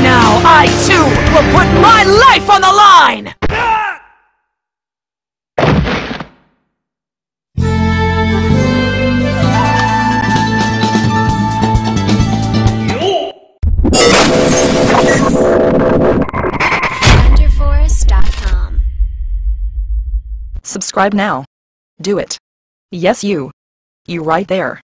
Now I too will put my life on the line! Thunderforce.com. Subscribe now. Do it. Yes, you. You right there.